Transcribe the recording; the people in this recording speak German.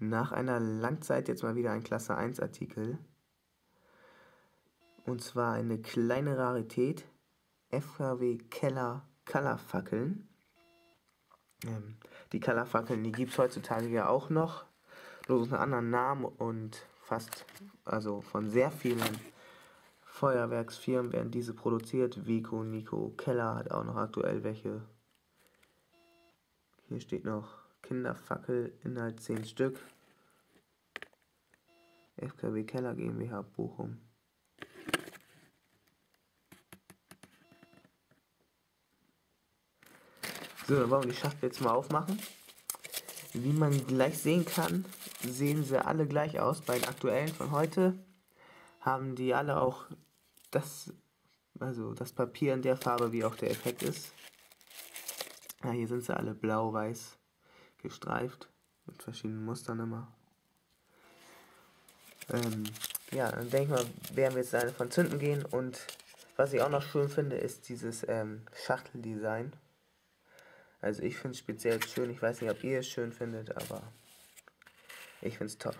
Nach einer langen Zeit jetzt mal wieder ein Klasse 1 Artikel. Und zwar eine kleine Rarität. FKW Keller Colorfackeln. Die Colorfackeln, die gibt es heutzutage ja auch noch. Bloß unter anderen Namen und fast, also von sehr vielen Feuerwerksfirmen werden diese produziert. Vico Nico Keller hat auch noch aktuell welche. Hier steht noch Kinderfackel, Inhalt 10 Stück. FKW Keller GmbH Bochum. So, dann wollen wir die Schachtel jetzt mal aufmachen. Wie man gleich sehen kann, sehen sie alle gleich aus. Bei den aktuellen von heute haben die alle auch das, also das Papier in der Farbe, wie auch der Effekt ist. Ja, hier sind sie alle blau-weiß gestreift mit verschiedenen Mustern immer. Ja, dann denke ich mal, werden wir jetzt eine von zünden gehen. Und was ich auch noch schön finde, ist dieses Schachteldesign. Also ich finde es speziell schön, ich weiß nicht, ob ihr es schön findet, aber ich finde es top.